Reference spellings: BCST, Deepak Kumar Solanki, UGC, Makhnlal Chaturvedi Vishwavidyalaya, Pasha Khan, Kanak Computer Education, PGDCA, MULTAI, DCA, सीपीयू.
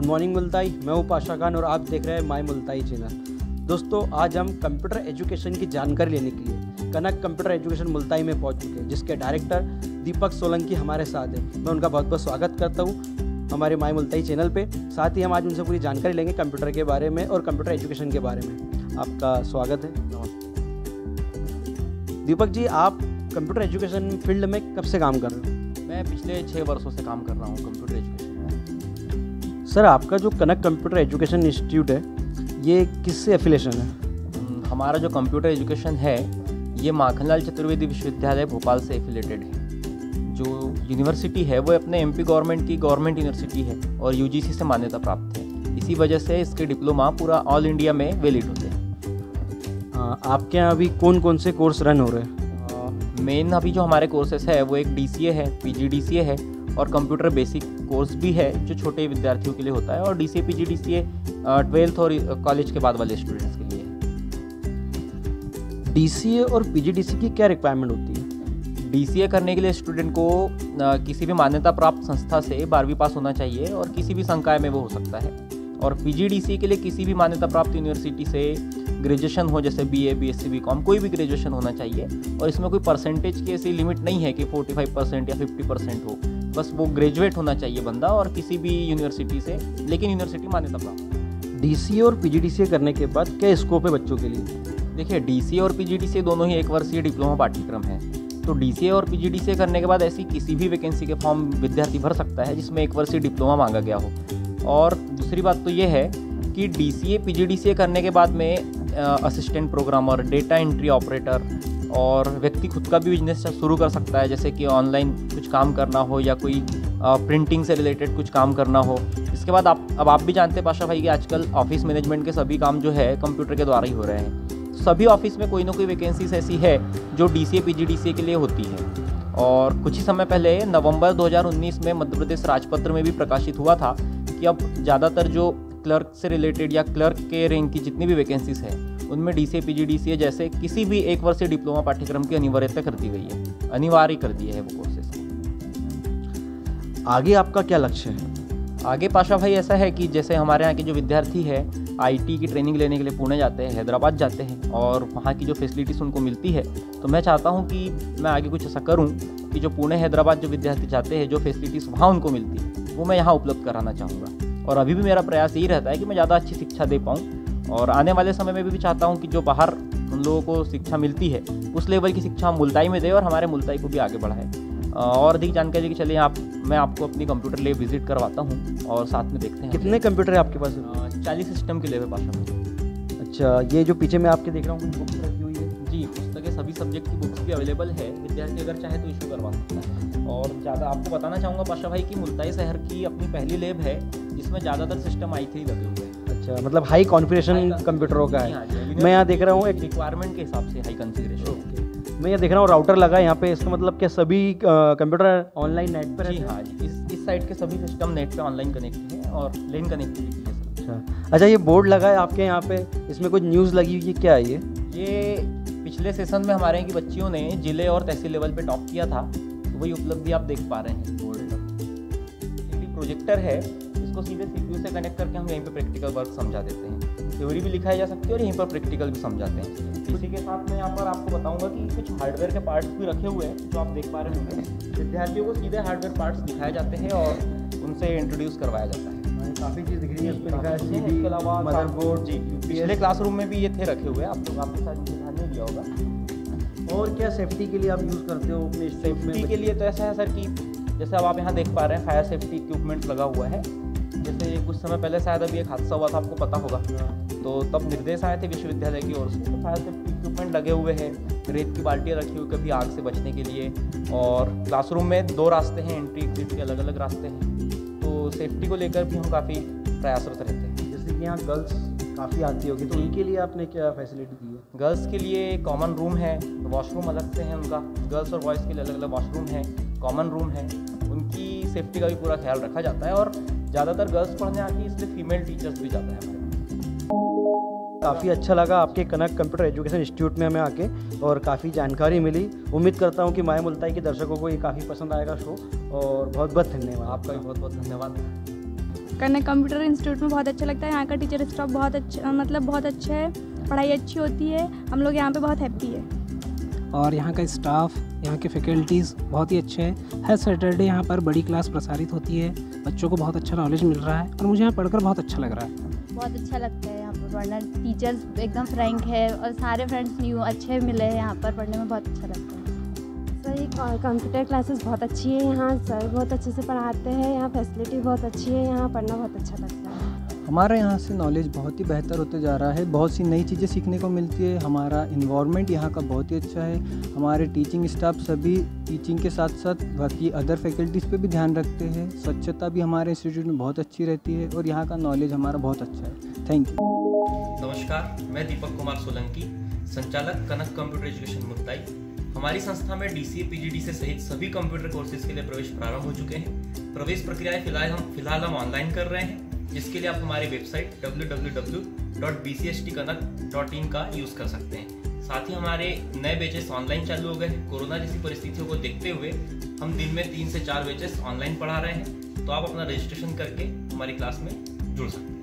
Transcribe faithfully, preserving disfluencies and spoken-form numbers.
Good morning Multai, मैं हूँ पाशा खान और आप देख रहे हैं माय मुल्ताई चैनल। दोस्तों, आज हम कंप्यूटर एजुकेशन की जानकारी लेने के लिए कनक कंप्यूटर एजुकेशन मुल्ताई में पहुँच चुके हैं, जिसके डायरेक्टर दीपक सोलंकी हमारे साथ हैं। मैं उनका बहुत बहुत स्वागत करता हूँ हमारे माय मुल्ताई चैनल पे। साथ ही हम आज उनसे पूरी जानकारी लेंगे कंप्यूटर के बारे में और कंप्यूटर एजुकेशन के बारे में। आपका स्वागत है। नमस्ते दीपक जी, आप कंप्यूटर एजुकेशन फील्ड में कब से काम कर रहे हो? मैं पिछले छः वर्षों से काम कर रहा हूँ कंप्यूटर एजुकेशन में। सर, आपका जो कनक कंप्यूटर एजुकेशन इंस्टीट्यूट है, ये किससे एफिलेशन है? हमारा जो कंप्यूटर एजुकेशन है ये माखनलाल चतुर्वेदी विश्वविद्यालय भोपाल से एफिलेटेड है। जो यूनिवर्सिटी है वो अपने एमपी गवर्नमेंट की गवर्नमेंट यूनिवर्सिटी है और यूजीसी से मान्यता प्राप्त है। इसी वजह से इसके डिप्लोमा पूरा ऑल इंडिया में वैलिड होते हैं। आपके यहाँ अभी कौन कौन से कोर्स रन हो रहे हैं? मेन अभी जो हमारे कोर्सेस है वो एक डीसीए है, पीजीडीसीए है और कंप्यूटर बेसिक कोर्स भी है जो छोटे विद्यार्थियों के लिए होता है, और डीसीए पीजीडीसीए ट्वेल्थ और कॉलेज के बाद वाले स्टूडेंट्स के लिए है। डीसीए और पीजीडीसीए की क्या रिक्वायरमेंट होती है? डीसीए करने के लिए स्टूडेंट को किसी भी मान्यता प्राप्त संस्था से बारहवीं पास होना चाहिए और किसी भी संकाय में वो हो सकता है, और पीजीडीसीए के लिए किसी भी मान्यता प्राप्त यूनिवर्सिटी से ग्रेजुएशन हो, जैसे बीए, बीएससी, बीकॉम, कोई भी ग्रेजुएशन होना चाहिए। और इसमें कोई परसेंटेज की ऐसी लिमिट नहीं है कि पैंतालीस परसेंट या पचास परसेंट हो, बस वो ग्रेजुएट होना चाहिए बंदा और किसी भी यूनिवर्सिटी से, लेकिन यूनिवर्सिटी मान्यता प्राप्त। डीसीए और पीजीडीसीए करने के बाद क्या स्कोप है बच्चों के लिए? देखिए, डीसीए और पीजीडीसीए दोनों ही एक वर्षीय डिप्लोमा पाठ्यक्रम है, तो डीसीए और पीजीडीसीए करने के बाद ऐसी किसी भी वैकेंसी के फॉर्म विद्यार्थी भर सकता है जिसमें एक वर्षीय डिप्लोमा मांगा गया हो। और दूसरी बात तो ये है कि डीसीए पीजीडीसीए करने के बाद में assistant programmer, data entry operator, और व्यक्ति खुद का भी बिजनेस शुरू कर सकता है, जैसे कि ऑनलाइन कुछ काम करना हो या कोई आ, प्रिंटिंग से रिलेटेड कुछ काम करना हो। इसके बाद आप अब आप भी जानते हैं पाशा भाई कि आजकल ऑफिस मैनेजमेंट के सभी काम जो है कंप्यूटर के द्वारा ही हो रहे हैं। सभी ऑफिस में कोई ना कोई वैकेंसीज ऐसी है जो डीसीए पीजीडीसीए के लिए होती है। और कुछ ही समय पहले नवंबर दो हज़ार उन्नीस में मध्य प्रदेश राजपत्र में भी प्रकाशित हुआ था कि अब ज़्यादातर जो क्लर्क से रिलेटेड या क्लर्क के रैंक की जितनी भी वैकेंसीज है उनमें डीसीए पीजीडीसीए जैसे किसी भी एक वर्षीय डिप्लोमा पाठ्यक्रम की अनिवार्यता कर दी गई है, अनिवार्य कर दी है वो कोर्सेस। आगे आपका क्या लक्ष्य है? आगे पाशा भाई ऐसा है कि जैसे हमारे यहाँ के जो विद्यार्थी है आईटी की ट्रेनिंग लेने के लिए पुणे जाते हैं, हैदराबाद जाते हैं, और वहाँ की जो फैसिलिटीज़ उनको मिलती है, तो मैं चाहता हूँ कि मैं आगे कुछ ऐसा करूँ कि जो पुणे हैदराबाद जो विद्यार्थी जाते हैं, जो फैसिलिटीज़ वहाँ उनको मिलती है वो मैं यहाँ उपलब्ध कराना चाहूँगा। और अभी भी मेरा प्रयास यही रहता है कि मैं ज़्यादा अच्छी शिक्षा दे पाऊँ, और आने वाले समय में भी, भी चाहता हूँ कि जो बाहर उन लोगों को शिक्षा मिलती है उस लेवल की शिक्षा हम मुल्ताई में दें और हमारे मुल्ताई को भी आगे बढ़ाएँ। और अधिक जानकारी के चलिए आप मैं आपको अपनी कंप्यूटर लैब विजिट करवाता हूँ और साथ में देखते हैं। कितने कंप्यूटर है आपके पास? चालीस सिस्टम के लैब है पास में। अच्छा, ये जो पीछे मैं आपके देख रहा हूँ बुक्स रखी हुई है? जी, पुस्तकें सभी सब्जेक्ट की बुक्स भी अवेलेबल है, विद्यार्थी अगर चाहे तो इशू करवा सकता है। और ज़्यादा आपको बताना चाहूँगा पाशा भाई कि मुल्ताई शहर की अपनी पहली लैब है जिसमें ज़्यादातर सिस्टम आई थ्री लगे हुए हैं। अच्छा, मतलब हाई कॉन्फिगरेशन कंप्यूटरों का है। मैं यहाँ देख रहा हूँ एक रिक्वायरमेंट के हिसाब से हाई कॉन्फिगरेशन, मैं ये देख रहा हूँ राउटर लगा है यहाँ पे, इसका मतलब क्या सभी कंप्यूटर ऑनलाइन नेट पर? जी हाँ जी, इस इस साइड के सभी सिस्टम नेट पे ऑनलाइन कनेक्टेड है और लेन कनेक्टिविटी है। अच्छा अच्छा ये बोर्ड लगा है आपके यहाँ पे, इसमें कुछ न्यूज़ लगी हुई है, क्या है ये? ये पिछले सेशन में हमारे यहाँ की बच्चियों ने जिले और तहसील लेवल पर टॉप किया था, तो वही उपलब्धि आप देख पा रहे हैं। बोर्ड पर प्रोजेक्टर है, इसको सीधे सीपीयू से कनेक्ट करके हम यहीं पर प्रैक्टिकल वर्क समझा देते हैं। थ्योरी भी लिखाई जा सकती है और यहीं पर प्रैक्टिकल भी समझाते हैं। इसी के साथ मैं यहाँ पर आपको बताऊंगा कि कुछ हार्डवेयर के पार्ट्स भी रखे हुए हैं जो आप देख पा रहे होंगे। विद्यार्थियों को सीधे हार्डवेयर पार्ट्स दिखाए जाते हैं और उनसे इंट्रोड्यूस करवाया जाता है। काफ़ी चीज़ दिख रही है उसमें, लिखा है सीडी, मदरबोर्ड। जी, पिछले क्लासरूम में भी ये थे रखे हुए, आप लोग आपके साथ ध्यान नहीं दिया होगा। और क्या सेफ्टी के लिए आप यूज़ करते हो अपने स्टेप में? सेफ्टी के लिए तो ऐसा है सर कि जैसे अब आप यहाँ देख पा रहे हैं फायर सेफ्टी इक्विपमेंट लगा हुआ है। जैसे कुछ समय पहले शायद अभी एक हादसा हुआ था, आपको पता होगा, तो तब निर्देश आए थे विश्वविद्यालय की ओर से, तो फायर सेफ्टी इक्विपमेंट लगे हुए हैं, रेत की बाल्टियाँ रखी हुई कभी आग से बचने के लिए। और क्लासरूम में दो रास्ते हैं, एंट्री एग्जिट के अलग अलग रास्ते हैं, तो सेफ्टी को लेकर भी हम काफ़ी प्रयासरत रहते हैं। जैसे कि यहाँ गर्ल्स काफ़ी आती होगी, तो उनके लिए आपने क्या फैसिलिटी दी है? गर्ल्स के लिए कॉमन रूम है, वॉशरूम अलग से है उनका, गर्ल्स और बॉयज़ के लिए अलग अलग वॉशरूम है, कॉमन रूम है, उनकी सेफ्टी का भी पूरा ख्याल रखा जाता है। और ज़्यादातर गर्ल्स पढ़ने आती है, इसलिए फीमेल टीचर्स भी जाते हैं। काफ़ी अच्छा लगा आपके कनक कंप्यूटर एजुकेशन इंस्टीट्यूट में हमें आके, और काफ़ी जानकारी मिली। उम्मीद करता हूँ कि माय मुल्ताई के दर्शकों को ये काफ़ी पसंद आएगा शो, और बहुत बहुत धन्यवाद आपका भी। बहुत बहुत धन्यवाद। कनक कंप्यूटर इंस्टीट्यूट में बहुत अच्छा लगता है। यहाँ का टीचर स्टाफ बहुत अच्छा, मतलब बहुत अच्छा है, पढ़ाई अच्छी होती है, हम लोग यहाँ पे बहुत हैप्पी है। और यहाँ का स्टाफ, यहाँ के फैकल्टीज़ बहुत ही अच्छे हैं। हर सैटरडे यहाँ पर बड़ी क्लास प्रसारित होती है, बच्चों को बहुत अच्छा नॉलेज मिल रहा है और मुझे यहाँ पढ़कर बहुत अच्छा लग रहा है। बहुत अच्छा लगता है यहाँ पर पढ़ना, टीचर्स एकदम फ्रैंक है और सारे फ्रेंड्स न्यू अच्छे मिले हैं, यहाँ पर पढ़ने में बहुत अच्छा लगता है। सर कंप्यूटर क्लासेस बहुत अच्छी है, यहाँ सर बहुत अच्छे से पढ़ाते हैं, यहाँ फैसिलिटी बहुत अच्छी है, यहाँ पढ़ना बहुत अच्छा लगता है। हमारे यहाँ से नॉलेज बहुत ही बेहतर होते जा रहा है, बहुत सी नई चीज़ें सीखने को मिलती है। हमारा इन्वायरमेंट यहाँ का बहुत ही अच्छा है, हमारे टीचिंग स्टाफ सभी टीचिंग के साथ साथ बाकी अदर फैकल्टीज़ पे भी ध्यान रखते हैं। स्वच्छता भी हमारे इंस्टीट्यूट में बहुत अच्छी रहती है और यहाँ का नॉलेज हमारा बहुत अच्छा है। Thank you. नमस्कार, मैं दीपक कुमार सोलंकी, संचालक कनक कंप्यूटर एजुकेशन मुल्ताई। हमारी संस्था में डीसीए, पीजीडीसीए सहित सभी कंप्यूटर कोर्सेज के लिए प्रवेश प्रारंभ हो चुके हैं। प्रवेश प्रक्रियाएं फिलहाल हम फिलहाल हम ऑनलाइन कर रहे हैं, जिसके लिए आप हमारी website W W W dot B C S T Kanak dot in का यूज़ कर सकते हैं। साथ ही हमारे नए बैचेस ऑनलाइन चालू हो गए हैं। कोरोना जैसी परिस्थितियों को देखते हुए हम दिन में तीन से चार बैचेस ऑनलाइन पढ़ा रहे हैं, तो आप अपना रजिस्ट्रेशन करके हमारी क्लास में जुड़ सकते हैं।